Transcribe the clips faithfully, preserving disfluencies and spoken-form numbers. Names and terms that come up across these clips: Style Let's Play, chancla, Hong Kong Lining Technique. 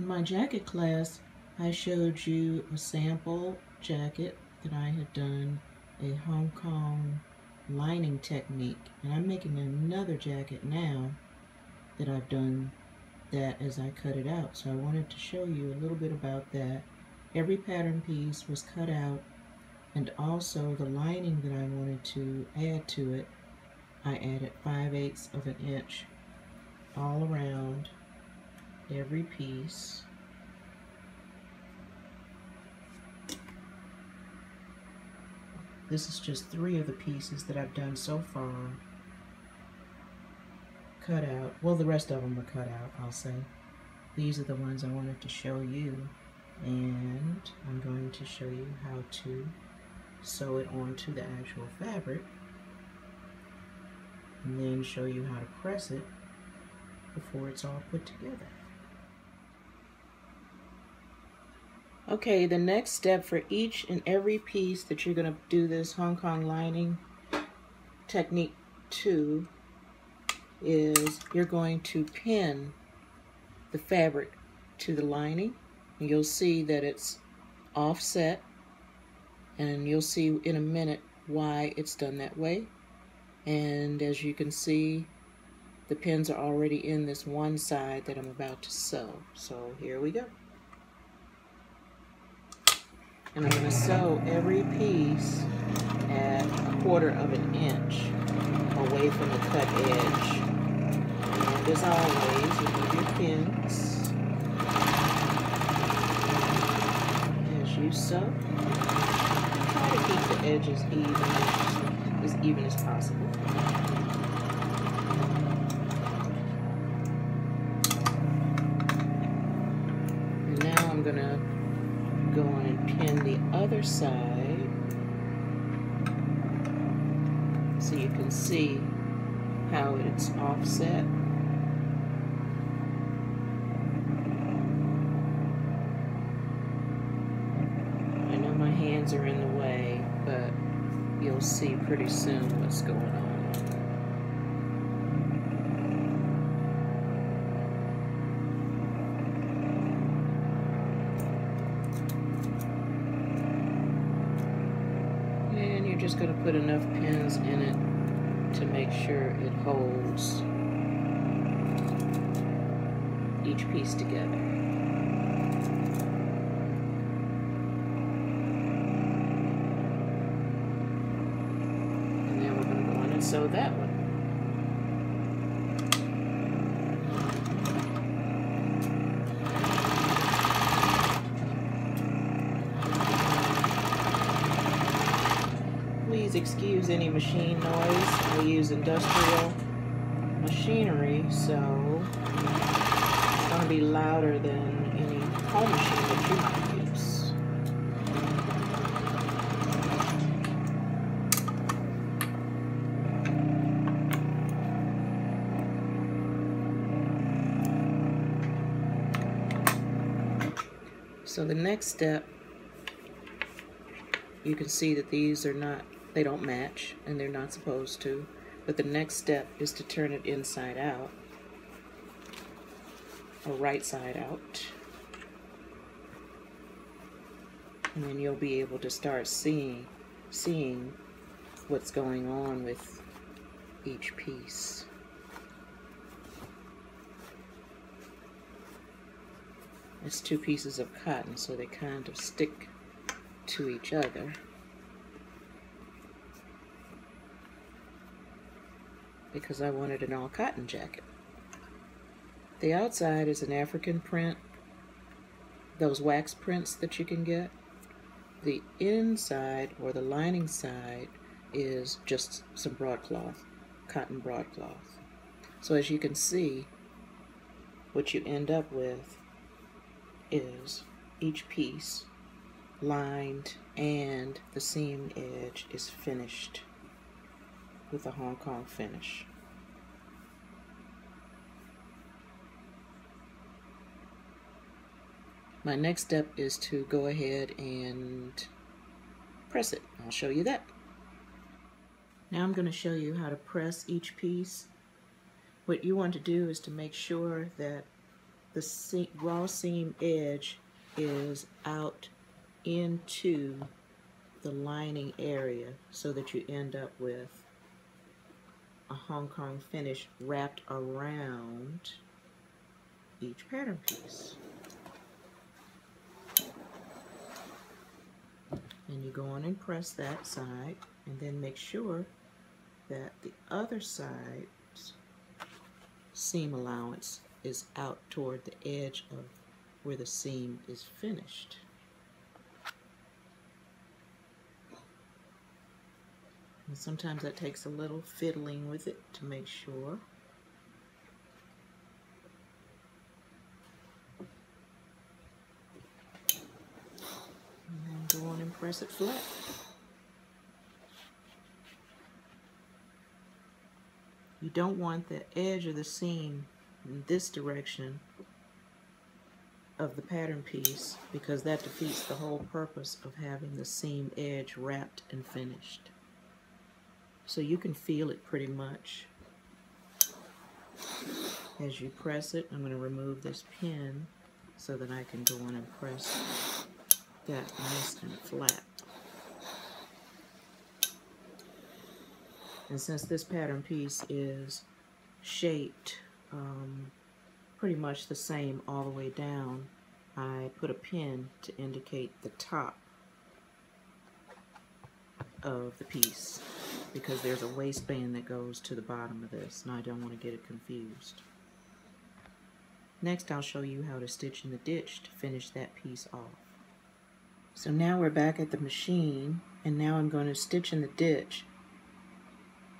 In my jacket class, I showed you a sample jacket that I had done, a Hong Kong lining technique, and I'm making another jacket now that I've done that as I cut it out. So I wanted to show you a little bit about that. Every pattern piece was cut out, and also the lining that I wanted to add to it, I added five eighths of an inch all around every piece. This is just three of the pieces that I've done so far cut out. Well, the rest of them were cut out, I'll say. These are the ones I wanted to show you, and I'm going to show you how to sew it onto the actual fabric and then show you how to press it before it's all put together. Okay, the next step for each and every piece that you're going to do this Hong Kong lining technique to is you're going to pin the fabric to the lining, and you'll see that it's offset, and you'll see in a minute why it's done that way. And as you can see, the pins are already in this one side that I'm about to sew. So here we go. And I'm going to sew every piece at a quarter of an inch away from the cut edge. And as always, you need your pins as you sew. Try to keep the edges even, as even as possible. And now I'm going to go on and pin the other side so you can see how it's offset. I know my hands are in the way, but you'll see pretty soon what's going on. Just going to put enough pins in it to make sure it holds each piece together. And then we're going to go on and sew that one. Excuse any machine noise. I use industrial machinery, so it's going to be louder than any home machine that you might use. So the next step, you can see that these are not they don't match, and they're not supposed to, but the next step is to turn it inside out, or right side out, and then you'll be able to start seeing seeing what's going on with each piece. It's two pieces of cotton, so they kind of stick to each other. Because I wanted an all cotton jacket. The outside is an African print, those wax prints that you can get. The inside, or the lining side, is just some broadcloth, cotton broadcloth. So as you can see, what you end up with is each piece lined, and the seam edge is finished with a Hong Kong finish. My next step is to go ahead and press it. I'll show you that. Now I'm going to show you how to press each piece. What you want to do is to make sure that the seam, raw seam edge is out into the lining area so that you end up with a Hong Kong finish wrapped around each pattern piece. And you go on and press that side, and then make sure that the other side's seam allowance is out toward the edge of where the seam is finished. And sometimes that takes a little fiddling with it to make sure. And then go on and press it flat. You don't want the edge of the seam in this direction of the pattern piece, because that defeats the whole purpose of having the seam edge wrapped and finished. So you can feel it pretty much as you press it. I'm going to remove this pin so that I can go on and press that nice and flat. And since this pattern piece is shaped um, pretty much the same all the way down, I put a pin to indicate the top of the piece, because there's a waistband that goes to the bottom of this, and I don't want to get it confused. Next, I'll show you how to stitch in the ditch to finish that piece off. So now we're back at the machine, and now I'm going to stitch in the ditch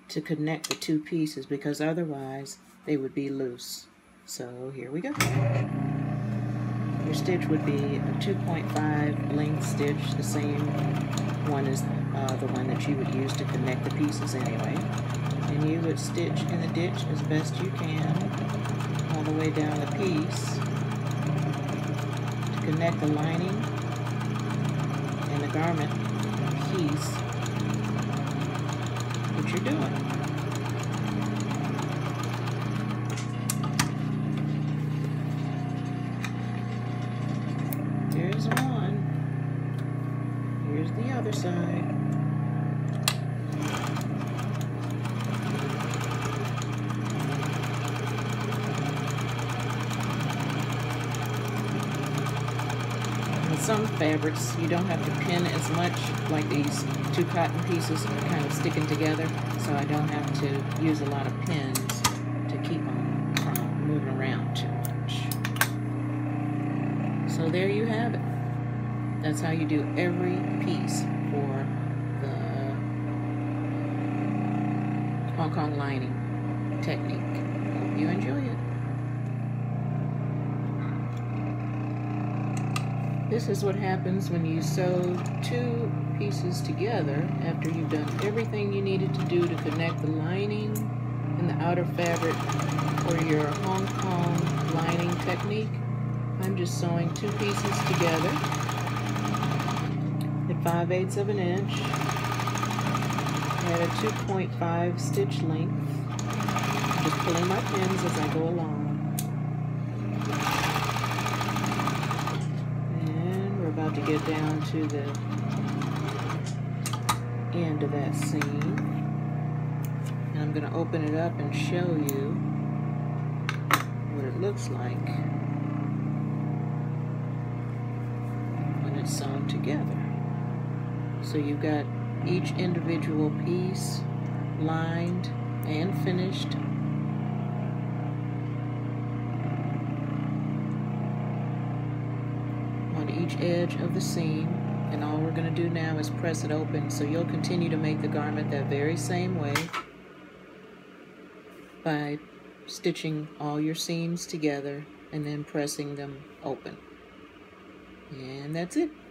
to connect the two pieces, because otherwise they would be loose. So here we go. Your stitch would be a two point five length stitch, the same one as uh, the one that you would use to connect the pieces anyway. And you would stitch in the ditch as best you can all the way down the piece to connect the lining and the garment piece that you're doing. Some fabrics you don't have to pin as much, like these two cotton pieces are kind of sticking together, so I don't have to use a lot of pins to keep them from moving around too much. So there you have it. That's how you do every piece for the Hong Kong lining technique. Hope you enjoy it. This is what happens when you sew two pieces together after you've done everything you needed to do to connect the lining and the outer fabric for your Hong Kong lining technique. I'm just sewing two pieces together at five eighths of an inch at a two point five stitch length. Just pulling my pins as I go along. To get down to the end of that seam, and I'm going to open it up and show you what it looks like when it's sewn together. So you've got each individual piece lined and finished. Edge of the seam, and all we're going to do now is press it open, so you'll continue to make the garment that very same way by stitching all your seams together and then pressing them open. And that's it.